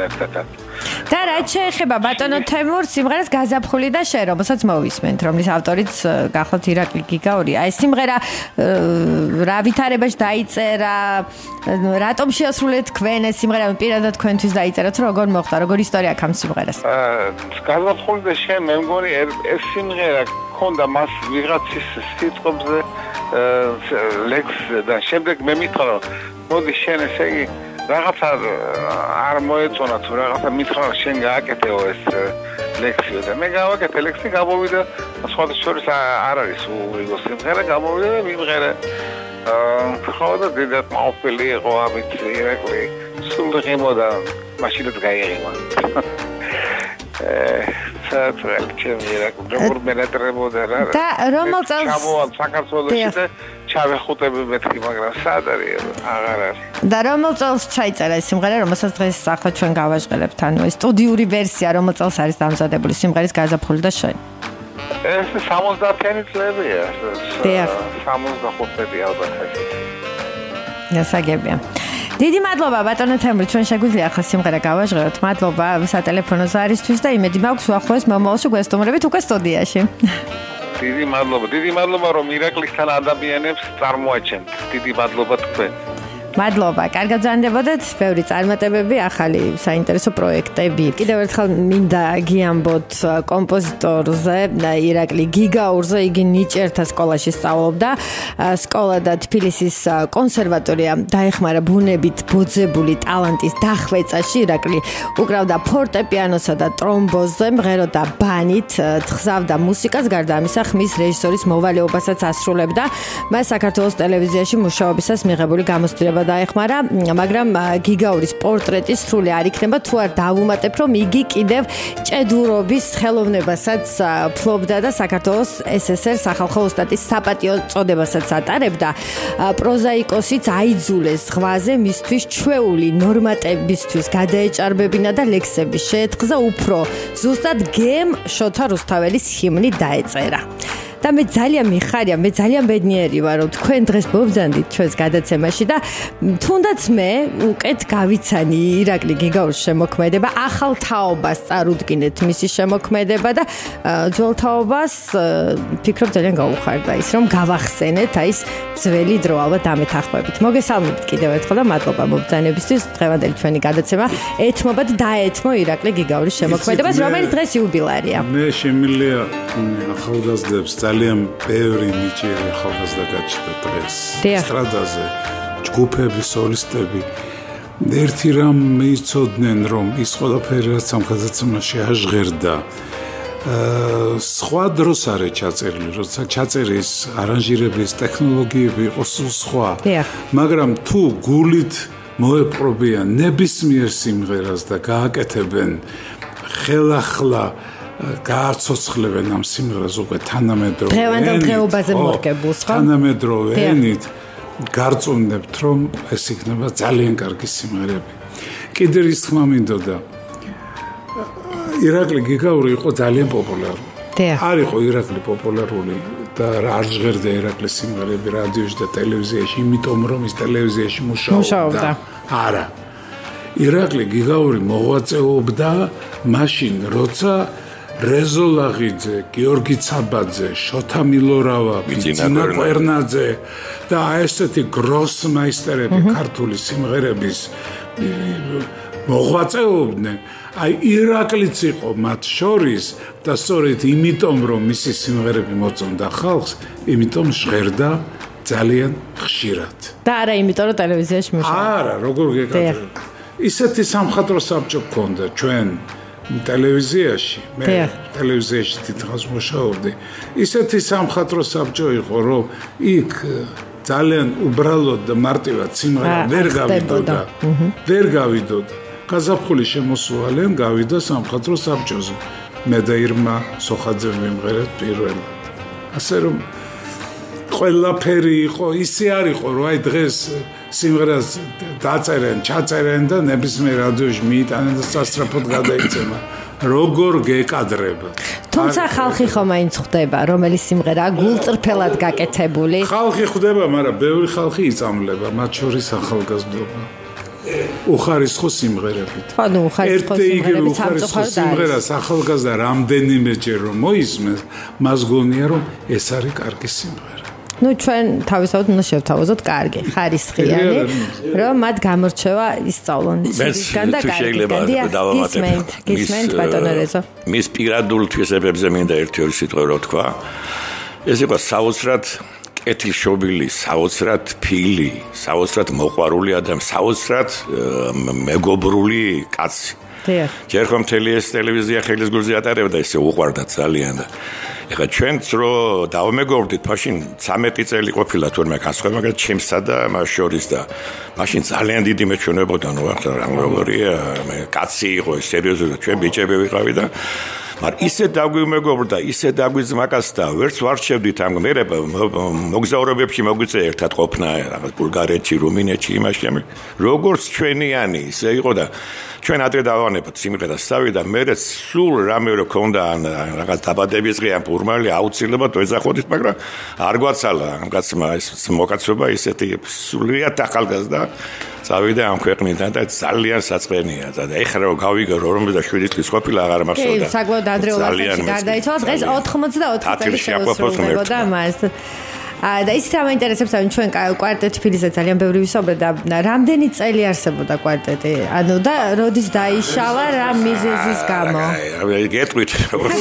და რაც შეეხება ბატონო თემურ სიმღერას გაზაფხული და შე, რომელსაც მოვისმენთ, რომლის ავტორიც გახლავთ ირაკლი გიგაური. აი სიმღერა რა ვითარებაში დაიწერა, რატომ შეასრულეთ თქვენ ეს სიმღერა, პირადად თქვენთვის დაიწერათ, როგორ მოხდა, როგორ ისტორია აქვს ამ სიმღერას? გაზაფხული და შე, მე მგონი ეს სიმღერა ქონდა მას ვიღაცის სიტყვებზე ლექსი და შემდეგ მე მითხრა, მოდი შენ ესე იგი რაღაცა არ მოეწონა თუ რაღაცა მითხრა შენ გააკეთეო ეს ლექსი და მე გავაკეთე ლექსი, გამოვიდა სხვადასხვა არ არის უიღო სიმღერა, გამოვიდა და მიმღერა. ხოდა დიდად მავფილი იყო ამით ირაკლი, სულ ღიმოდა, მაშინაც გაეღიმა. დიდი მადლობა ბატონო თემური ჩვენ შეგვიძლია ახლა სიმღერა გავაჟღეროთ მადლობა სატელეფონო ზარისთვის და იმედი მაქვს უახლოეს მომავალში გვესტუმრებით უკვე სტუდიაში დიდი მადლობა რომ ირაკლისთან ადამიანებს წარმოაჩენთ დიდი მადლობა თქვენ მადლობა კარგად გრძანდებოდეთ ბევრი წარმატებები ახალი საინტერესო პროექტები კიდევ ერთხელ მინდა გიამბოთ კომპოზიტორზე ირაკლი გიგაურზე იგი ნიჭერთა სკოლაში სწავლობდა სკოლა და თბილისის კონსერვატორია დაეხმარა ბუნებით ბოძებული ტალანტის დახვეწაში ირაკლი უკრავდა ფორტეპიანოსა და ტრომბონზე მღეროდა ბანით თხზავდა მუსიკას გარდა ამისა ხმის რეჟისორის მოვალეობასაც ასრულებდა მას საქართველოს ტელევიზიაში მუშაობისას მიღებული გამოცდილება დაეხმარა მაგრამ გიგაურის პორტრეტი სრული არ იქნება თუ არ დავუმატებ რომ იგი კიდევ ჭედურობის ხელოვნებასაც ფლობდა და საქართველოს SSR სახალხო ოსტატის საპატიო წოდებასაც ატარებდა პროზაიკოსიც აიძულეს ზღვაზე მისთვის ჩვეული ნორმატებისთვის გადაეჭარბებინა და ლექსები შეეთქზა უფრო ზუსტად გემ შოთა რუსთაველის ჰიმნი დაეწერა და მე ძალიან მიხარია მე ძალიან ბედნიერი ვარ რომ თქვენ დღეს მოვძანდით ჩვენს გადაცემაში და თუნდაც მე უკეთ გავიცანი ირაკლი გიგაურის შემოქმედება ახალ თაობას წარუდგინეთ მისი შემოქმედება და ძველ თაობას ფიქრობ ძალიან გაუხარდა ის რომ გავახსენეთ აი ეს ძველი დრო ალბათ ამეთახვებით მოგესალმებით კიდევ ერთხელ და მადლობა მობრძანებისთვის დღევანდელი ჩვენი გადაცემა ეთმობათ დაეთმო ირაკლი გიგაურის შემოქმედებას რომელიც დღეს იუბილარია მე შემიძლია ახალგაზრდებს ძალიან ბევრი ნიჭიერი ახალგაზრდა გაჩნდა დღეს სტრადაზე ჯგუფები სოლისტები ერთი რამ მეიცოდნენ რომ ის ყველაფერი რაც სამხაზაცემაში აღღერდა სხვა დროს არის ჩაწერილი როცა ჩაწერის არანჟირების ტექნოლოგიები იყო სულ სხვა მაგრამ თუ გულით მოეპრობიან ნებისმიერ სიმღერას და გააკეთებენ ხელახლა გააცოცხლებენ ამ სიმღერას უკვე თანამედროვე დღევანდელ დღეობაზე მორგებულ ხო თანამედროვე ენით გარწმუნებთ რომ ეს იქნება ძალიან კარგი სიმღერები კიდე ის ხმა მინდოდა ირაკლი გიგაური იყო ძალიან პოპულარული არ იყო ირაკლი პოპულარული და არ ჟღერდა ირაკლის სიმღერები რადიოში და ტელევიზიაში იმიტომ რომ ის ტელევიზიაში მუშაობდა არა ირაკლი გიგაური მოღვაწეობდა მაშინ როცა Rezo Laghidze, Giorgi Tsabadze, Shota Milorava, და ესეთი გროსმაისტერები ქართული სიმღერების მოღვაწეობდნენ. აი ირაკლიც იყო მათ შორის და სწორედ იმიტომ რომ მისი სიმღერები მოწონდა ხალხს, იმიტომ ჟღერდა ძალიან ხშირად. და არა იმიტომ რომ ტელევიზიაში მუშაობდა. არა, როგორ გეკეთებდა. ისეთი სამხატვრო საბჭო გქონდა ჩვენ ტელევიზიაში მე ტელევიზიაში თითქოს მუშაობდი ისეთი სამხატვრო საბჭო იყო რომ იქ ძალიან უბრალოდ და მარტივად სიმღერა ვერ გავიდოდა გაზაფხული შემოსვალენ გავიდა სამხატვრო საბჭოზე მე და ირმა სოხაძე მიმღერეთ პირველად ასე რომ ყველაფერი იყო ისე არ იყო რომ აი დღეს სიმღერას დაწერენ, ჩაწერენ და ნებისმიერ რადიოში მიიტანენ და სასწრაფოდ გადაიცემა. როგორ გეკადრება? თუმცა ხალხი ხომ მაინც ხვდება, რომელი სიმღერაა გულწრფელად გაკეთებული. ხალხი ხვდება, მაგრამ ბევრი ხალხი იწამლება, მათ შორის ახალგაზრდობა. უხარისხო სიმღერებით. ანუ უხარისხო სიმღერები სამწუხაროდ სიმღერას ახალგაზრდა რამდენიმეჯერ რომ მოისმენს, მას გონია რომ ეს არის კარგი სიმღერა. ну ჩვენ თავისთავად უნდა შევთავაზოთ კარგი ხარისხიანი რომ მათ გამორჩევა ისწავლონ ისგან და გადაგდიახ გისმენთ ბატონო რეზო მის პირადულ თვისებებზე მინდა ერთი ორი სიტყვა რო თქვა ეს იყო საოცრად კეთილშობილი საოცრად ფილი საოცრად მოყვარული ადამიანი საოცრად მეგობრული კაცი ჯერ ხომ მთელი ეს ტელევიზია ხელის გულზე ატარებდა ესე უყვარდა ძალიან და ეხლა ჩვენც რო დავამეგობრდით, მაშინ 13 წელი ყოფილა თურმე განსხვავება, მაგრამ ჩემსა და მას შორის და მაშინ ძალიან დიდი მეჩვენებოდა, ნუ ახლა როგორია, მე კაცი იყო, სერიოზულად ჩვენ ბიჭები ვიყავით და მაგრამ ისე დაგვიმეგობრდა, ისე დაგვიზმაკაცდა, ვერც ვარჩევდით ამ გმირებს, მოგზაურობებში მოგვიწე ერთად ყოფნა, რაღაც ბულგარეთში, რუმინეთში, იმაში ამი. როგორც ჩვენიანი, ისე იყო და ჩვენ ადრე დავანებოთ სიმღერას თავი და მე სულ რამე რო ქონდა რაღაც დაბადების დღე ან ფორმალი აუცილებლად ეძახოდით, მაგრამ არ გვაცალა ამ კაცმა ეს მოკაცობა, ისეთი სულიად ახალგაზრდა წავიდა ამ ქვეყნიდან და ძალიან საწყენია. ეხლა რო გავიგე 57 წლის ყოფილა აღარ მახსოვდა. საერთოდ ადრე ოლაფში გარდაიცვალა, დღეს 84 წელი შეუსრულებოდა მას. და ისიც რა მაინტერესებს, ანუ ჩვენ კვარტეტი თბილისზე ძალიან ბევრი ვისაუბრეთ და რამდენი წელი არსებობდა კვარტეტი? ანუ და როდის დაიშალა, რა მიზეზის გამო? აი, გეტყვით, როგორც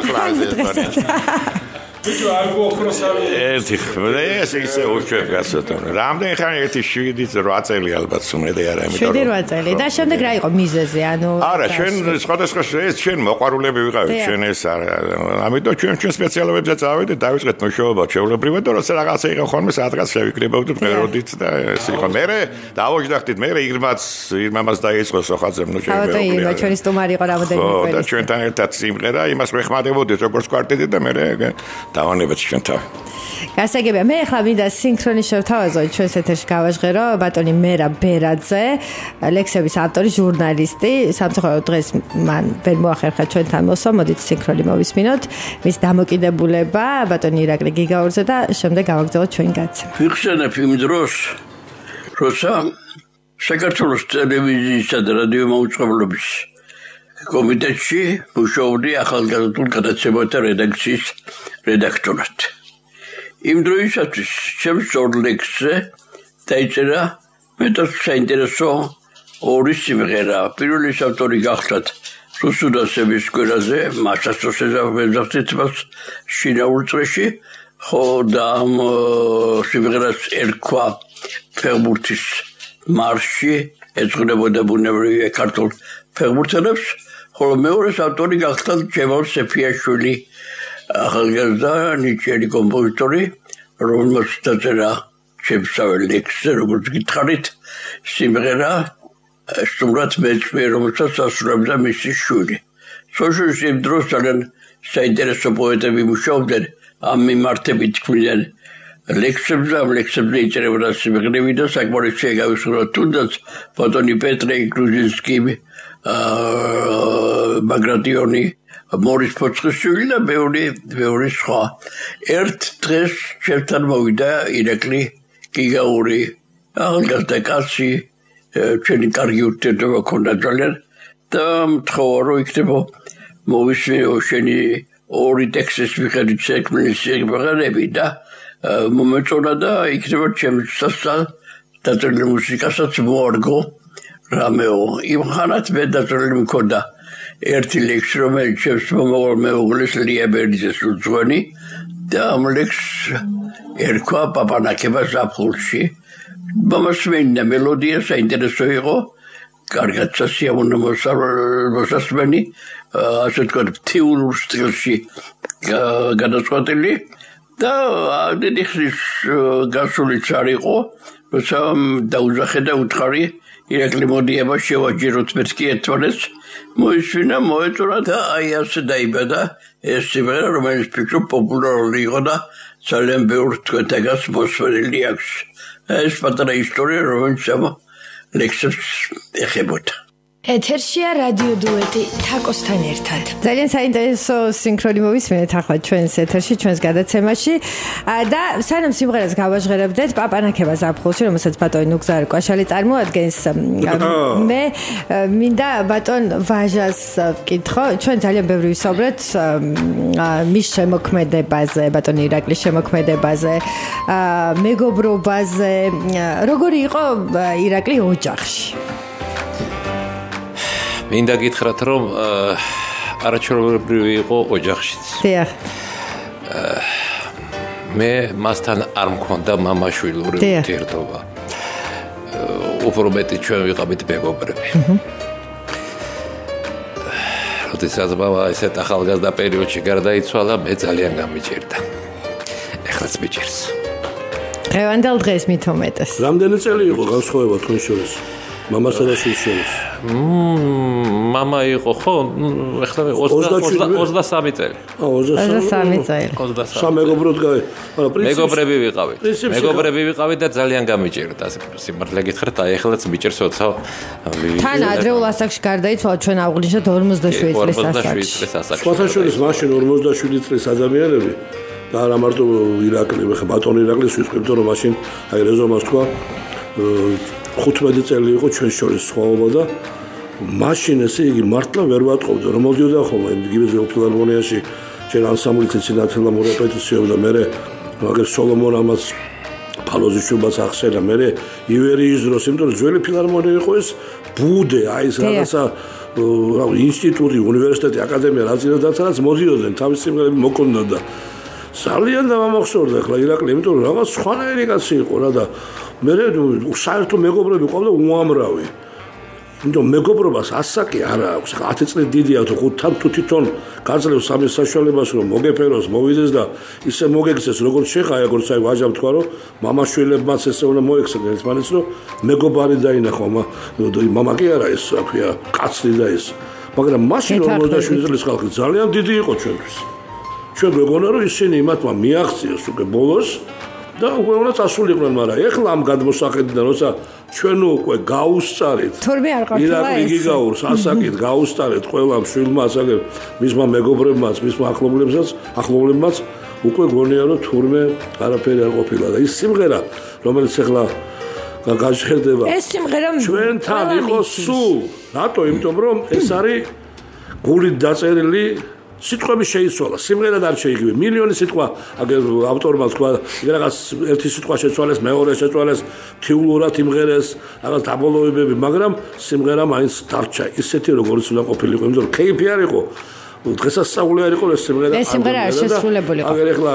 ახლა ეს თვითონ არ გოხროსავი ერთი ხმე ესე ისე უჩვევ გასატონ რამდენი ხანი 7-8 წელი ალბათ სუმედე არა იმიტომ 7-8 წელი და შემდეგ რა იყო მიზეზი ანუ არა ჩვენ სხვადასხვა ჩვენ მოყარულები ვიყავით ჩვენ ეს არა ამიტომ ჩვენ სპეციალობებზე წავედით დავიწყეთ მუშაობა ჩვეულებრივად და როცა რაღაცა იყო ხოლმე სადღაც შევიკრიბებოდით მეროდით და ეს იყო მე დავოჯდახდით მე ირმამაც დაიწყო სოხაძემ ნუ შევეუბნები და ჩვენი სტუმარი იყო რამოდენიმე წელი და ჩვენთან ერთად სიმღერა იმას ვეხმადებოდით როგორც კვარტეტი და მე დავანებეთ ჩვენ თავი. გასაგებია. მე ახლა მინდა სინქრონი შევთავაზო ჩვენს ეთერში გავაჟღერო ბატონი მერა ბერაძე, ლექსების ავტორი, ჟურნალისტი. სამწუხაროდ დღეს მან ვერ მოახერხა ჩვენთან მოსვლა, მოდით სინქრონი მოვისმინოთ. მის დამოკიდებულება ბატონი ირაკლი გიგაურზე და შემდეგ გავაგრძელოთ ჩვენი გაცემა. ვიხსენებ იმ დროს, როცა საქართველოს ტელევიზიისა და რადიომაუწყებლობის კომიტეტში მუშაობდი ახალგაზრდულ გადაცემათა რედაქციის რედაქტორად. იმ დროისათვის ჩემს ორ ლექსზე დაიწერა მეტად საინტერესო ორი სიმღერა. პირველის ავტორი გახდა რუსუდასების სკოლაზე, მაშასოს ეზავებდით მას შინაურ წრეში, ხო და სიმღერას ერქვა ფეხბურთის მარში, ეძღვნებოდა ბუნებრივია ქართულ ფეხბურთელებს. ხოლო მეორე ავტორი გახდა ჯემალ სეფიაშვილი, ახალგაზრდა ნიჭიერი კომპოზიტორი, რომელმაც დაწერა ჩემსავე ლექსზე, როგორც გითხარით, სიმღერა სტუმრად მეცვე, რომელსაც ასრულებდა მისი შვილი. სოშოს იმ დროს ძალიან საინტერესო პოეტები მუშაობდნენ ამ მიმართებით ქმნიან ლექსებზე, ამ ლექსებზე იწერებოდა სიმღერები და საკმაოდ შეეგავისურა თუნდაც ბატონი პეტრე გრუჟინსკი, ბაგრატიონი, მორის ფოცხიშვილი და მეორე სხვა. ერთ დღეს ჩემთან მოვიდა ირაკლი გიგაური, ახალგაზრდა კაცი, ჩვენი კარგი ურთიერთობა ჰქონდა ძალიან და მთხოვა რომ იქნება მოვისმინო შენი ორი ტექსტის მიხედვით შექმნილი სიმღერები და მომეწონა და იქნება ჩემთან დაწერილი მუსიკასაც მოარგო რამეო. იმ ხანაც მე დაწერილი მქონდა ერთი ლექსი, რომელიც ჩემს მომავალ მეუღლეს ლია ბერიძეს უძღვენი და ამ ლექსს ერქვა პაპანაკება ზაფხულში. მამას მენდა მელოდია საინტერესო იყო, კარგად სასიამოვნო მოსასმენი, ასე ვთქვათ, თეოლოგიურ სტილში გადაწყვეტილი და დიდი ხნის გასულიც არ იყო, როცა დაუძახე და უთხარი ირაკლი მოდიება შევაჯეროთ მეც კი ერთმანეთს, მოისმინა, მოეწონა და აი ასე დაიბადა ეს სიმღერა, რომელიც ფიქრობ პოპულარული იყო და ძალიან ბევრ თქვენთაგანს მოსმენილი აქვს. ეს პატარა ისტორია, რომელიც ამ ლექსებს ეხებოდა. ეთერშია რადიო დუეტი თაკოსთან ერთად. ძალიან საინტერესო სინქრონი მოვისმინეთ ახლა ჩვენს ეთერში, ჩვენს გადაცემაში და სანამ სიმღერას გავაჟღერებდეთ პაპანაკება ზაფხულში, რომელსაც ბატონი ნუგზარი კვაშალი წარმოადგენს, მე მინდა ბატონ ვაჟას ვკითხო, ჩვენ ძალიან ბევრი ვისაუბრეთ მის შემოქმედებაზე, ბატონ ირაკლის შემოქმედებაზე, მეგობრობაზე. როგორი იყო ირაკლი ოჯახში? მინდა გითხრათ, რომ არაჩვეულებრივი იყო ოჯახშიც. დიახ. მე მასთან არ მქონდა მამაშვილური ურთიერთობა. უფრო მეტი ჩვენ ვიყავით მეგობრები. როდესაც ესეთ ახალგაზრდა პერიოდში გარდაიცვალა, მე ძალიან გამიჭირდა. ეხლაც მიჭირს. დღევანდელ დღეს მით უმეტეს. რამდენი წელი იყო განსხვავება თქვენ შორის? მამასა და შვილს შორის. Мама იყო ხო, ეხლა 23 წელი. 23 წელი. 23. სამეგობროდ გავი. არა, მეგობრები ვიყავით და ძალიან გამიჭირდა. სიმართლე გითხრათ, აი ეხლაც მიჭირს 20. თან ადრეულ ასაკში გარდაიცვალა, ჩვენ აღვნიშნეთ 47 წლის ასაკში. სხვათა შორის მაშინ 47 წლის ადამიანები და არა მარტო ირაკლი, ხა ბატონი ირაკლის ვიტყვით, რომ მაშინ აი რეზომას თქვა 15 წელი იყო ჩვენ შორის სხვაობა და მაშინ ესე იგი მართლა ვერ ვატყობდა რომ მოდიოდა ხოლმე იგივე ზეოფილარმონიაში ჩვენ ანსამბლით ცინათელმა მორეპეტიციობდა მე მაგრამ სოლომონ ამას ფალოზიშუბაც ახსენა მე ივერიის დროს იმიტომ რომ ძველი ფილარმონია იყო ეს ბუდე აი ეს რაღაცა ინსტიტუტი უნივერსიტეტი აკადემია რაც მოდიოდნენ თავის სიმღერები მოკონდა და ძალიან დამახსოვრდა ახლა ირაკლი იმიტომ რომ რაღაც სხვანაირი კაცი იყო რა და მე საერთო მეგობრები ყავდა უამრავი იმიტომ მეგობრობას ასაკი არ აქვს 10 წელი დიდია თუ 5 თვითონ გაძლევს ამის საშუალებას რომ მოგეფეროს მოვიდეს და ისე მოგეგცეს როგორც შეხა როგორც აი ვაჟამ თქვა რომ მამაშვილებმაც ესე უნდა მოექცნენ ერთმანეთს რომ მეგობარი დაინახო მამა კი არა ეს რა ქვია კაცი და ეს მაგრამ მაშინ 47 წლის ხალხი ძალიან დიდი იყო ჩვენთვის ჩვენ გვგონა რომ ისინი იმათმა მიაღწიეს უკვე ბოლოს და უკვე უნდა წასულიყვნენ, მაგრამ ეხლა ამ გადმოსახედიდან როცა ჩვენ უკვე გაუსწარეთ. თურმე არ ყავთ რა ეს. ირაკლი გიგაურს ასაკით გაუსწარეთ ყველა მშვილმა, ასე მისმა მეგობრებმაც, მისმა ახლობლებმაც უკვე გონია რომ თურმე არაფერი არ ყოფილა და ის სიმღერა რომელიც ეხლა გაჟღერდება. ეს სიმღერა ჩვენთან იყო სულ. რატო? იმიტომ რომ ეს არის გულით დაწერილი სიტყვები შეიცვალა, სიმღერად არ შეიგივე. მილიონი სიტყვა ავტორმა თქვა, რაღაც ერთი სიტყვა შეცვალეს, მეორე შეცვალეს, თიულურად იმღერეს, რაღაც დაბოლოებები, მაგრამ სიმღერა მაინც დარჩა. ისეთი როგორც უნდა ყოფილიყო, იმიტომ რომ კეიფი არ იყო. დღესასწაული არ იყო ეს სიმღერა. ეს სიმღერა არ შესრულებულიყო. მაგრამ ეხლა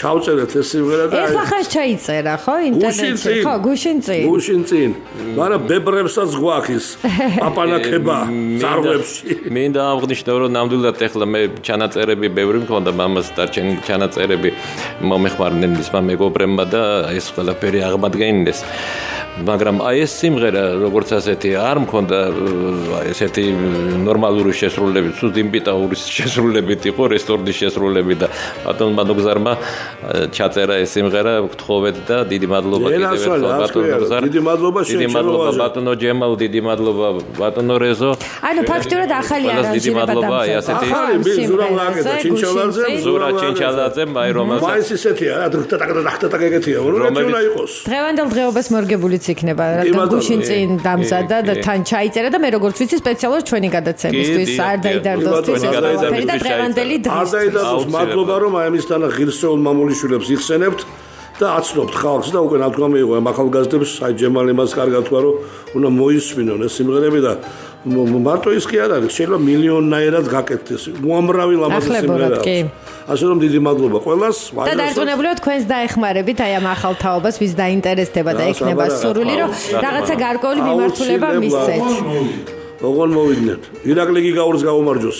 ჩავწერეთ ეს სიმღერა და ეხლა ხარ ჩაიწერა, ხო, ინტერნეტში? ხო, გუშინ წინ. მაგრამ ბებრებსაც გვაქვს ის აპანაკება ზარვებში. მინდა აღნიშნო, რომ ნამდვილად ეხლა მე ჩანაწერები ბევრი მქონდა, მამას დარჩენილი ჩანაწერები მომეხმარნენ მისმა მეგობრებმა და ეს ყველაფერი აღმოადგენინეს. მაგრამ აი ეს სიმღერა, როგორც ასეთი არ მქონდა, ესეთი ნორმალური შესრულებით, სულ იმპიტაურის შესრულებით იყო, რესტორნის შესრულებით და ბატონ მადოგზარმა ჩაწერა ეს სიმღერა, გთხოვეთ და დიდი მადლობა კიდევ ერთხელ ბატონო გზარ. დიდი მადლობა ბატონო ჯემალ, დიდი მადლობა ბატონო რეზო. ანუ ფაქტურად ახალი არანჟირება. დიდი მადლობა, აი ასეთი. ახალი ზურა ჩინჩალაძე, აი რომელსაც. მაინც ისეთია, დაკ ეგეთია, რომელიც უნდა იყოს. დღევანდელ დღეობას მორგებულიც იქნება, რადგან გუშინ წინ დამზადდა და თან ჩაიწერა და მე როგორც ვიცი სპეციალურად ჩვენი გადაცემისთვის არ დაიდარდოს ეს ყველაფერი და დღევანდელი დღის. მადლობა რომ აი ამისთან ღირსეულ მამულიშვილებს იხსენებთ და აცნობთ ხალხს და უკვე ნათქვა მიიღო ამ ახალგაზრდებს აი ჯემალი მას კარგად თქვა რომ უნდა მოისმინონ ეს სიმღერები და მარტო ის კი არ არის შეიძლება მილიონნაირად გაკეთდეს უამრავი ლამაზი სიმღერაა ასე რომ დიდი მადლობა ყველას და დარწმუნებულია თქვენს დაეხმარებით აი ამ ახალ თაობას ვის დაინტერესდება და ექნება სურვილი რომ რაღაცა გარკვეული მიმართულება მისცეთ ოღონ მოვიდნენ. ირაკლი გიგაურს გაუმარჯოს.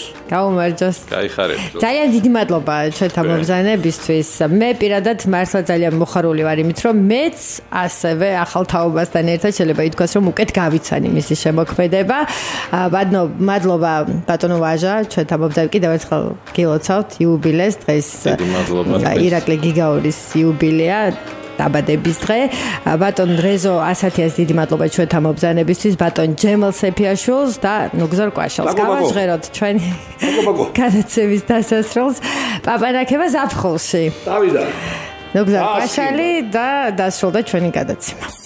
გაიხარეთ. ძალიან დიდი მადლობა ჩვენთან მომბზანებისთვის. მე პირადად მართლა ძალიან მოხარული ვარ იმით, რომ მეც ასევე ახალ თაობასთან ერთად შეიძლება ითქვას, რომ უკეთ გავიცანი მისი შემოქმედება. მადლობა ბატონო ვაჟა, ჩვენთან მომბზავ კიდევ ერთხელ გილოცავთ იუბილეს დღეს. დიდი მადლობა. ირაკლი გიგაურის იუბილეა. დაბადების დღე. ბატონ რეზო ასათიას დიდი მადლობა ჩვენთან მომბზანებისთვის, ბატონ ჯემალ სეფიაშვილს და ნუგზარ კვაშელს. გავაჟღეროთ ჩვენი გადაცემის დასასრულს პაპანაკებას აფხოლში. დავიდა. ნუგზარ კვაშელი და დასრულდა ჩვენი გადაცემა.